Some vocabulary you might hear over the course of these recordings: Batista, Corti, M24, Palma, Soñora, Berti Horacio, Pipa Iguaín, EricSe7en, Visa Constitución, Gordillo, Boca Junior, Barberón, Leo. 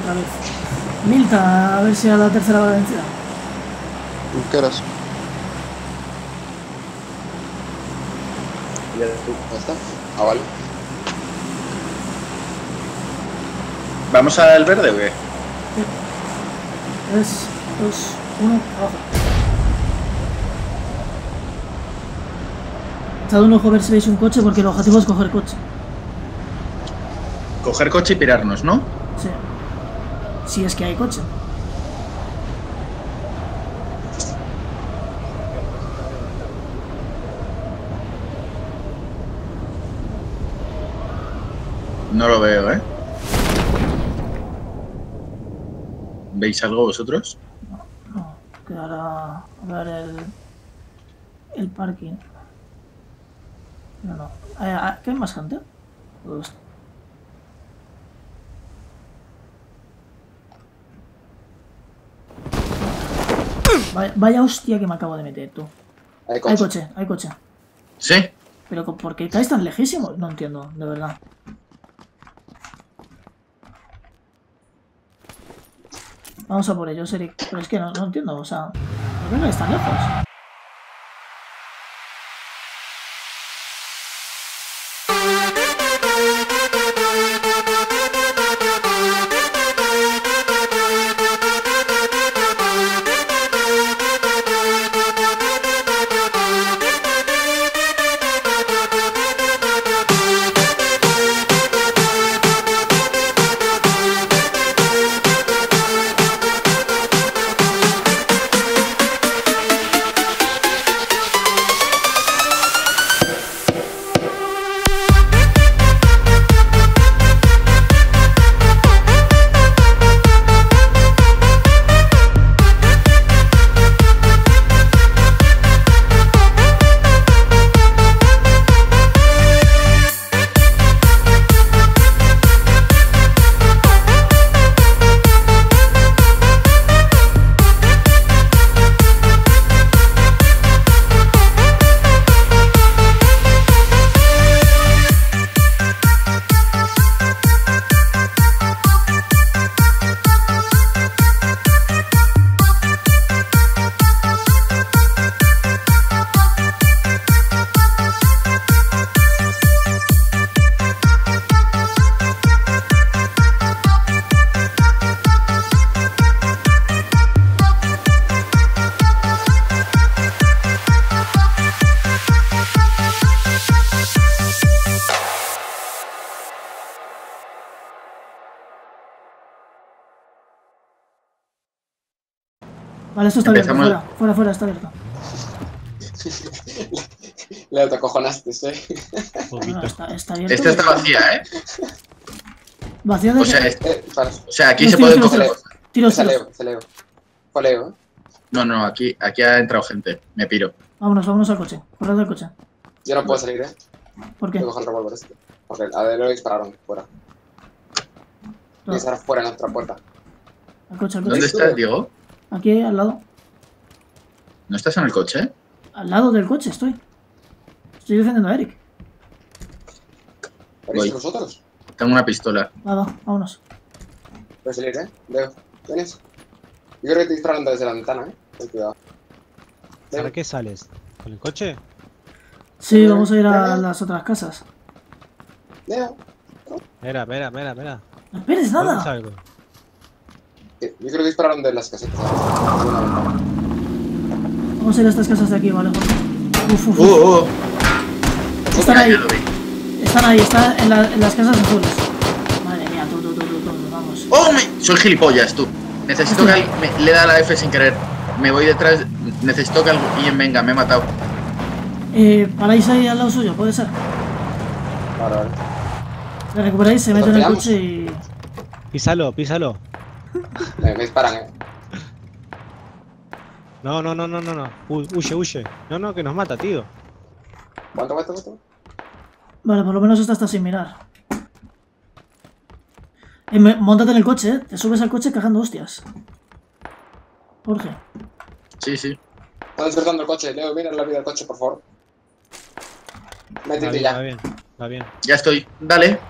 otra vez. Milka, a ver si a la tercera hora vencida. ¿Qué eras? Ya tú, ¿ya está? Ah, vale. ¿Vamos al verde o qué? 3, 2, 1, abajo. Echad un ojo a ver si veis un coche, porque el objetivo es coger coche. Coger coche y pirarnos, ¿no? Sí. Si es que hay coche. No lo veo, ¿eh? ¿Veis algo vosotros? No, quedará a ver el parking. No. ¿Qué hay más gente? Pues... Vaya hostia que me acabo de meter, tú. Hay coche. ¿Sí? Pero ¿por qué caes tan lejísimos? No entiendo, de verdad. Vamos a por ellos, Eric. Pero es que no entiendo, o sea... ¿Por qué no están lejos? Vale, esto está abierto. Fuera, está abierto. Leo, te acojonaste, ¿eh? Bueno, está abierto. Esta está vacía, ¿eh? Vacía de... O sea, aquí se puede coger... Tiros. Leo. No, aquí ha entrado gente. Me piro. Vámonos al coche. Corred al coche. Yo no puedo salir, ¿eh? ¿Por qué? Voy a coger el revólver este. Porque a Leo le dispararon fuera. Y estará fuera en la otra puerta. Al coche. ¿Dónde está, Diego? Aquí, al lado. ¿No estás en el coche? Al lado del coche estoy. Estoy defendiendo a Eric. ¿Veis vosotros? Tengo una pistola. Vámonos. Voy a salir, ¿eh? Leo, ¿tienes? Yo creo que te distraen desde la ventana, ¿eh? Ten cuidado. ¿Para qué sales? ¿Con el coche? Sí, vamos a ir a las otras casas. Leo. Espera. No esperes nada. Yo creo que dispararon de las casetas. Vamos a ir a estas casas de aquí, ¿vale? Uf. Están ahí, están en las casas azules. Madre mía, tú, vamos. Soy gilipollas, tú. Necesito que alguien... Le da la F sin querer. Me voy detrás. Necesito que alguien venga, me he matado. Paráis ahí al lado suyo, ¿puede ser? Vale. Le recuperáis, se mete en el coche y... Písalo. Me disparan, ¿eh? No. Huye. No, que nos mata, tío. ¿Cuánto? Vale, por lo menos está hasta sin mirar. Móntate en el coche, ¿eh? Te subes al coche cagando hostias. Jorge. Sí. Está despertando el coche. Leo, mira la vida del coche, por favor. Métete ya. Está bien. Ya estoy. Dale.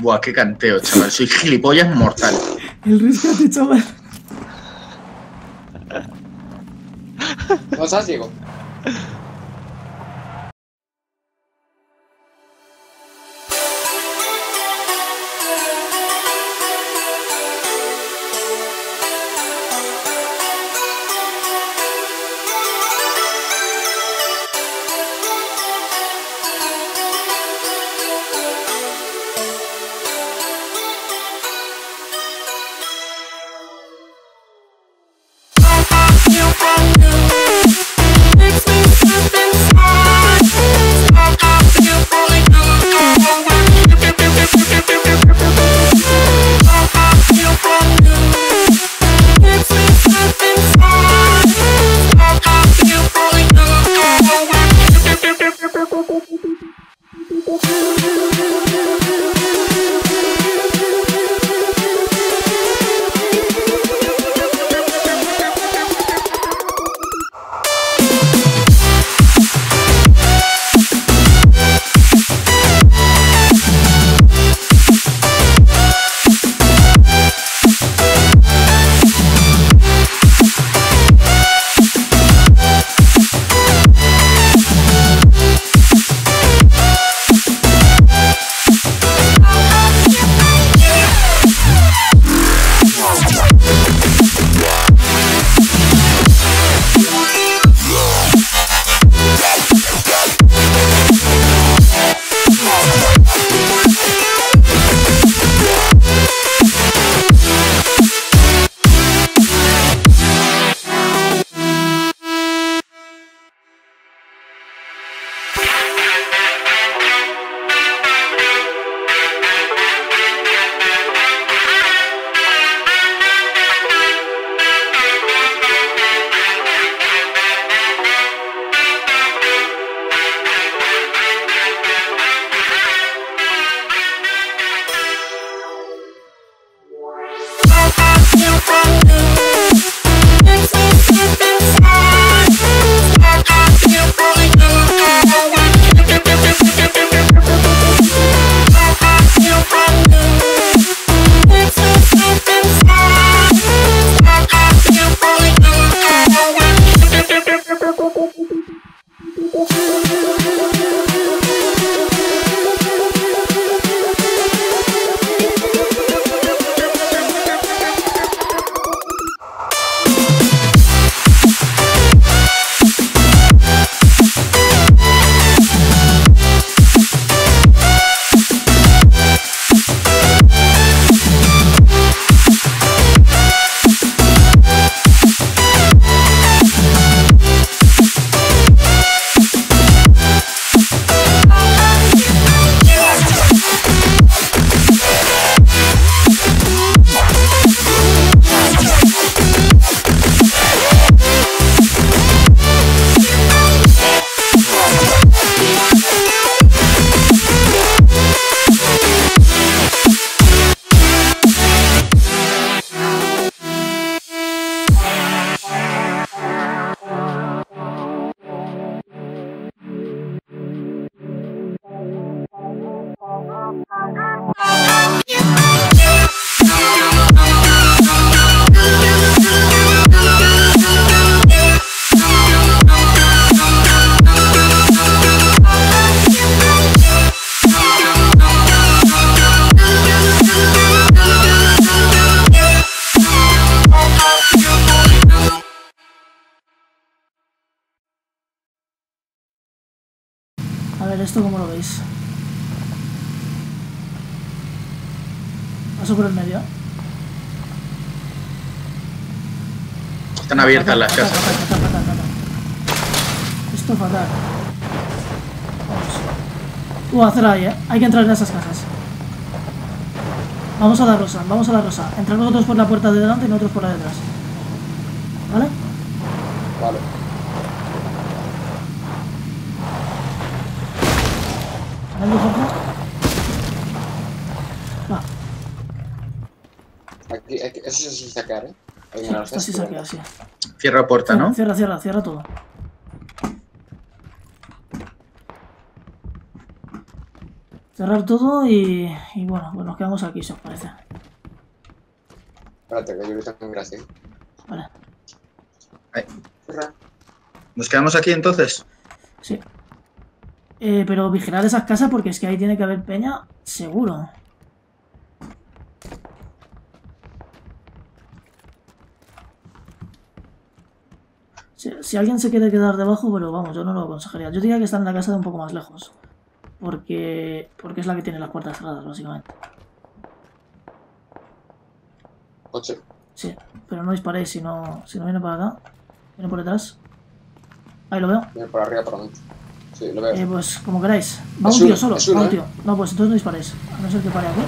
Buah, qué canteo, chaval. Soy gilipollas mortal. El rescate, chaval. ¿No estás ciego? ¿Esto cómo lo veis? ¿Paso por el medio? Están abiertas fatal, las fatal, casas. Fatal. Esto es fatal. Vamos. Tú, hacer ahí, ¿eh? Hay que entrar en esas casas. Vamos a la rosa, vamos a la rosa. Entrar nosotros por la puerta de delante y nosotros por la de atrás. ¿Vale? Vale. No. Aquí, eso es sacar, ¿eh? Sí, esto sí saquea, sí. Cierra puerta, ¿no? Cierra todo. Cerrar todo y bueno, pues nos quedamos aquí, si os parece. Espérate, que yo lo tengo gracia. Vale. Ahí. ¿Nos quedamos aquí entonces? Sí. Pero vigilar esas casas porque es que ahí tiene que haber peña, seguro. Si alguien se quiere quedar debajo, pero vamos, yo no lo aconsejaría. Yo diría que está en la casa de un poco más lejos. Porque es la que tiene las puertas cerradas, básicamente. ¿Coche? Sí, pero no disparéis si no viene para acá. Viene por detrás. Ahí lo veo. Viene por arriba, por mí. Sí, lo veo. Pues como queráis. Va un tío solo, va un tío. No, pues entonces no disparéis. A no ser que pare aquí.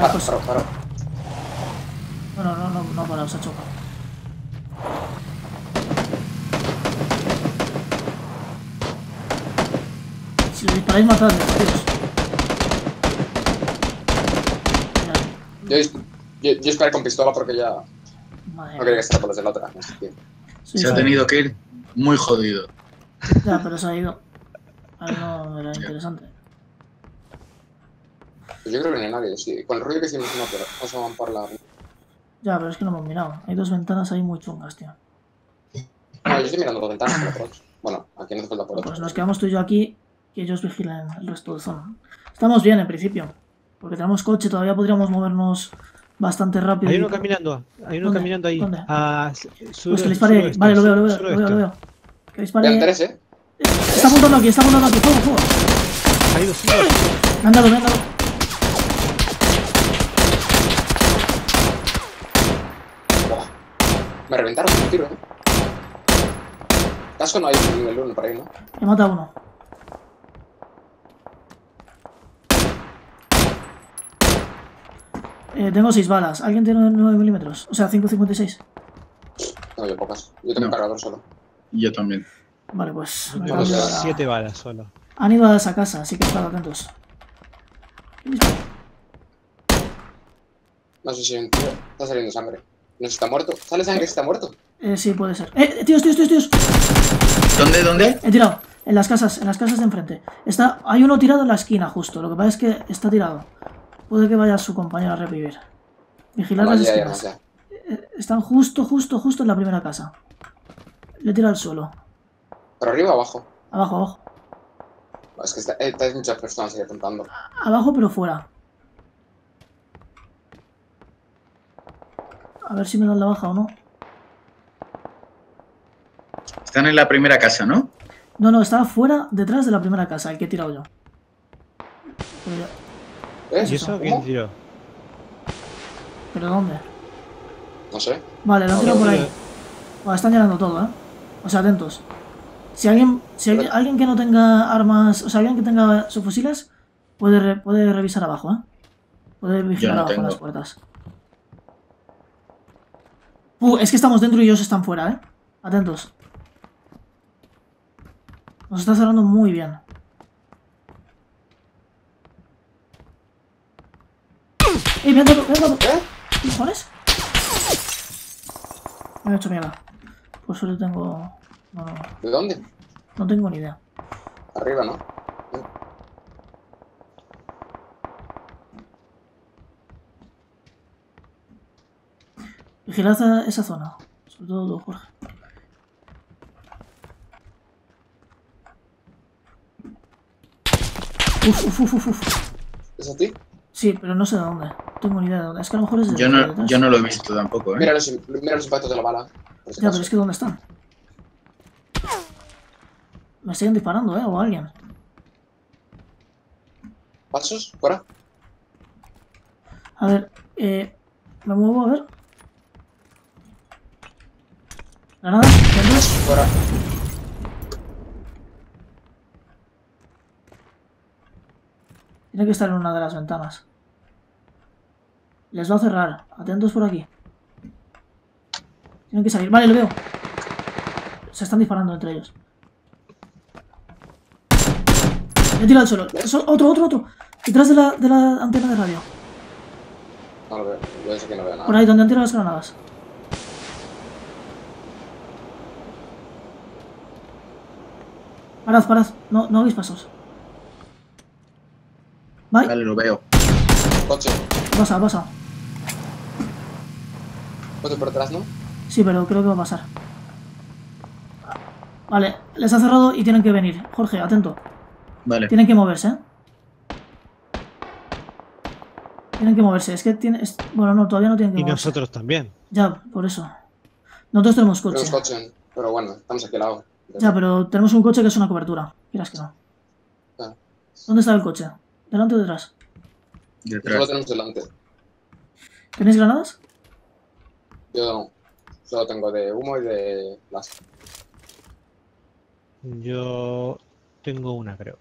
Vale, pues. Para. Bueno, no ha parado, se ha chocado. Si lo disparáis, matadme, tíos. Yo disparé con pistola porque ya... Madre. No quería que estar por los de la otra. Sí, se ha tenido que ir muy jodido. Ya, pero se ha ido. Algo era interesante. Pues yo creo que no hay nadie, sí. Con el ruido que hicimos, no, pero no se van por la... Ya, pero es que no hemos mirado. Hay dos ventanas ahí muy chungas, tío. No, yo estoy mirando dos ventanas, pero por... Bueno, aquí no hace falta por otro. Pues nos quedamos tú y yo aquí... Que ellos vigilan el resto de zona. Estamos bien en principio. Porque tenemos coche, todavía podríamos movernos bastante rápido. Hay uno caminando. Hay uno caminando ahí. ¿Dónde? Pues que le dispare. Vale, lo veo. Que dispare. Vean tres, Está apuntando aquí, Fuego. Hay dos. Me han dado. Buah. Me reventaron un tiro, Casco no hay nivel 1 para ahí, ¿no? He matado a uno. Tengo 6 balas. ¿Alguien tiene 9 milímetros? O sea, 5.56. No, yo pocas. Yo tengo un cargador solo. Yo también. Vale, pues... Yo tengo 7 balas solo. Han ido a esa casa, así que estad atentos. No sé si hay un tío. Está saliendo sangre. No sé si está muerto. ¿Sale sangre si está muerto? Sí, puede ser. ¡Tíos! ¿Dónde? He tirado. En las casas de enfrente. Hay uno tirado en la esquina, justo. Lo que pasa es que está tirado. Puede que vaya su compañero a revivir. Vigilad las esquinas. Están justo en la primera casa. Le tiro al suelo. ¿Pero arriba o abajo? Abajo. Es que hay muchas personas ahí apuntando. Abajo, pero fuera. A ver si me dan la baja o no. Están en la primera casa, ¿no? No, estaba fuera, detrás de la primera casa, el que he tirado yo. ¿Y eso? ¿Quién tiró? ¿Pero dónde? No sé. Vale, lo han tirado por ahí. Bueno, están llenando todo, O sea, atentos. Si alguien que no tenga armas... O sea, alguien que tenga sus fusiles... Puede revisar abajo, Puede vigilar abajo las puertas. Es que estamos dentro y ellos están fuera, Atentos. Nos está cerrando muy bien. ¡Ey, me han dado! ¿Qué cojones? Me he hecho mierda. Por suerte tengo... No. ¿De dónde? No tengo ni idea. Arriba, ¿no? Vigilad esa zona. Sobre todo tú, Jorge. Uf. ¿Es a ti? Sí, pero no sé de dónde. No tengo ni idea de dónde. Es que a lo mejor es de... Yo no lo he visto tampoco, Mira los impactos de la bala. Ya, pero es que ¿dónde están? Me siguen disparando, o alguien. ¿Pasos? ¿Fuera? A ver, me muevo, a ver. ¿Granada? ¿Vendes? Fuera. Tiene que estar en una de las ventanas. Les va a cerrar. Atentos por aquí. Tienen que salir. Vale, lo veo. Se están disparando entre ellos. He tirado el suelo. Otro. Detrás de la antena de radio. No lo veo. Yo sé que no veo nada. Por ahí, donde han tirado las granadas. Parad. No hagáis pasos. Vai. Vale, lo veo. Coche. Pasa, pasa. Coche por detrás, ¿no? Sí, pero creo que va a pasar. Vale, les ha cerrado y tienen que venir. Jorge, atento. Vale. Tienen que moverse, ¿eh? Tienen que moverse. Es que tienes... Bueno, no, todavía no tienen que moverse. Y nosotros también. Ya, por eso. Nosotros tenemos coche. Tenemos coche, pero bueno, estamos aquí al lado. Ya, pero tenemos un coche que es una cobertura. Quieras que no. Ah. ¿Dónde está el coche? ¿Delante o detrás? Detrás. Solo tenemos delante. ¿Tenéis granadas? Yo no. Solo tengo de humo y de láser. Yo tengo una, creo.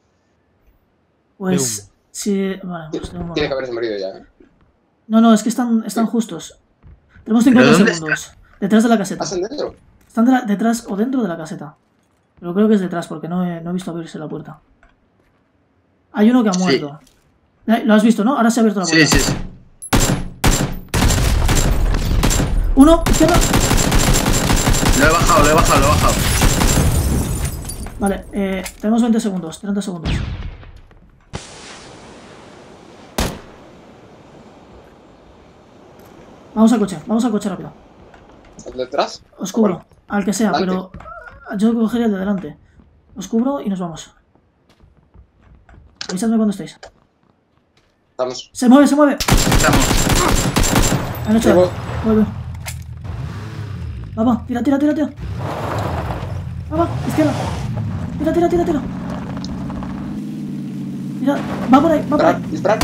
Pues... Sí, vale, pues tengo... Tiene que haberse morido ya, ¿eh? No, no, es que están justos. Tenemos 50 segundos. Está? Detrás de la caseta. ¿Están dentro? Están de detrás o dentro de la caseta. Pero creo que es detrás, porque no he visto abrirse la puerta. Hay uno que ha muerto. Sí. Lo has visto, ¿no? Ahora se ha abierto la puerta. Sí, sí, sí. Uno, izquierda. Lo he bajado, lo he bajado. Vale, tenemos 20 segundos, 30 segundos. Vamos al coche rápido. ¿El de atrás? Os cubro, bueno, al que sea, delante. Pero yo cogería el de delante. Os cubro y nos vamos. Avisadme cuando estéis. Estamos. ¡Se mueve, se mueve! Estamos. Han hecho algo. Vuelve. Va, va, tira. Va, va, izquierda. Tira. Mira, va por ahí, Disparar.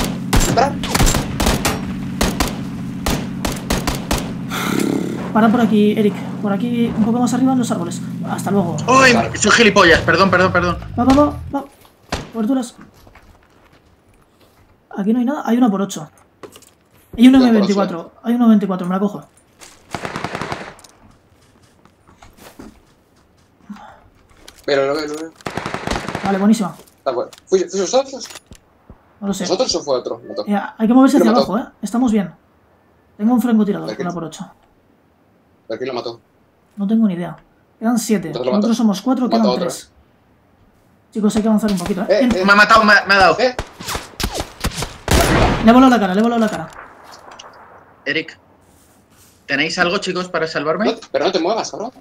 Parad por aquí, Eric. Por aquí, un poco más arriba en los árboles. Hasta luego. ¡Uy! Soy gilipollas. Perdón. Va. Coberturas. Aquí no hay nada. Hay una por 8. Hay una M24. Hay una M24. Me la cojo. Pero lo veo. Vale, buenísima. Está bueno. ¿Fuiste nosotros? No lo sé. ¿Nosotros o fue otro? Hay que moverse hacia abajo, ¿eh? Estamos bien. Tengo un francotirador. Una por 8. ¿Pero quién lo mató? No tengo ni idea. Quedan 7. Nosotros somos 4, quedan 3. Chicos, hay que avanzar un poquito, ¿eh? Me ha matado, me ha dado. Le he volado la cara. Eric, ¿tenéis algo, chicos, para salvarme? No, pero no te muevas, cabrón.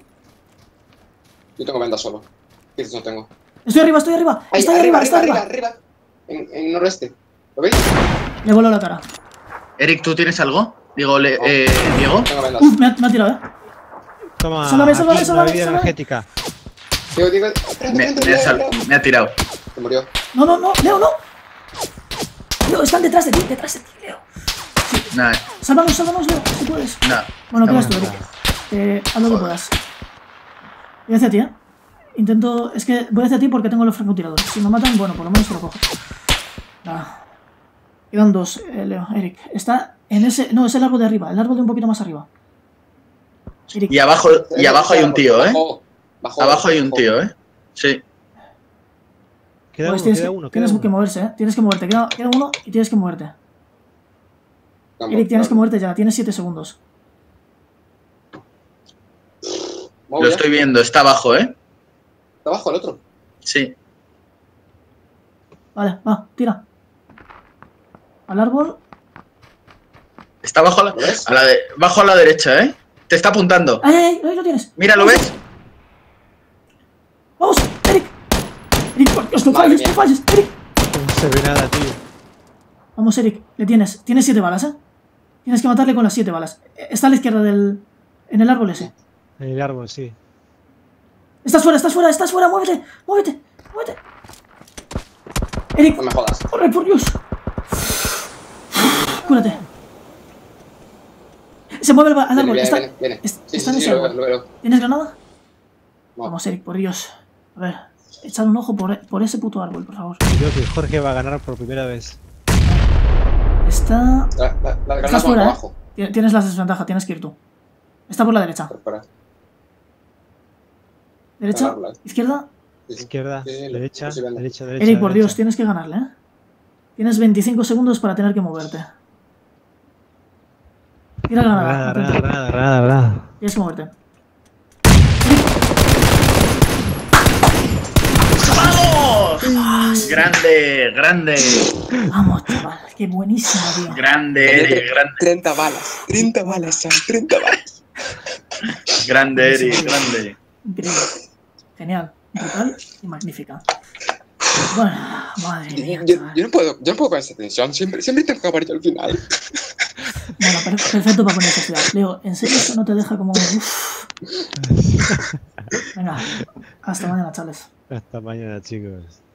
Yo tengo venda solo. ¿Qué dices? No tengo. Estoy arriba. Ahí, está arriba. En noreste. ¿Lo veis? Le he volado la cara. Eric, ¿tú tienes algo? Digo, Diego. Me ha tirado, ¿eh? Toma, sálvame. Vida energética. Diego, me ha tirado. Se murió. No, Leo, no. Leo, están detrás de ti, Leo. Sí. Nah. Sálvanos, Leo, si puedes. Nah. Bueno, quedas tú, Eric. Haz lo que puedas. Voy hacia ti, ¿eh? Intento... Es que voy hacia ti porque tengo los francotiradores. Si me matan, bueno, por lo menos te lo cojo. Nada. Quedan 2, Leo, Eric. Está... En ese, no, es el árbol de arriba, el árbol de un poquito más arriba. Eric. Y abajo hay un tío, ¿eh? Abajo hay un tío, ¿eh? Sí. Queda uno, tienes que moverse, ¿eh? Tienes que moverte, queda uno y tienes que moverte. Eric, tienes que moverte ya, tienes 7 segundos. Lo estoy viendo, está abajo, ¿eh? ¿Está abajo el otro? Sí. Vale, va, tira. Al árbol... Está bajo a la derecha, ¿eh? Te está apuntando. Ahí lo tienes. Mira, ¿lo ves? Vamos, Eric. Eric, no falles, Eric. No se ve nada, tío. Vamos, Eric, le tienes. Tienes 7 balas, ¿eh? Tienes que matarle con las 7 balas. Está a la izquierda del... En el árbol ese. En el árbol, sí. Estás fuera, muévete. Eric, no me jodas. Corre, por Dios. Cúrate. Se mueve al árbol. Viene. Sí, lo veo. ¿Tienes granada? No. Vamos, Eric, por Dios. A ver, echad un ojo por ese puto árbol, por favor. Creo que Jorge va a ganar por primera vez. Está... Estás fuera, abajo. Tienes la desventaja, tienes que ir tú. Está por la derecha. Espera. ¿Derecha? ¿Izquierda? Izquierda, derecha. Eric, por Dios, tienes que ganarle, ¿eh? Tienes 25 segundos para tener que moverte. Tira granada. Tienes que moverte. ¡Vamos! Grande, grande. Vamos, chaval, qué buenísimo, tío. Grande, Eric, grande. 30 balas, 30 balas, Sam, 30 balas. Grande, Eric, grande. Increíble. Genial, brutal y magnífica. Bueno, madre mía. Yo no puedo prestar atención, siempre tengo que aparecer al final. Bueno, perfecto para poner necesidad. Leo, ¿en serio eso no te deja como un... Venga, hasta mañana, chavales. Hasta mañana, chicos.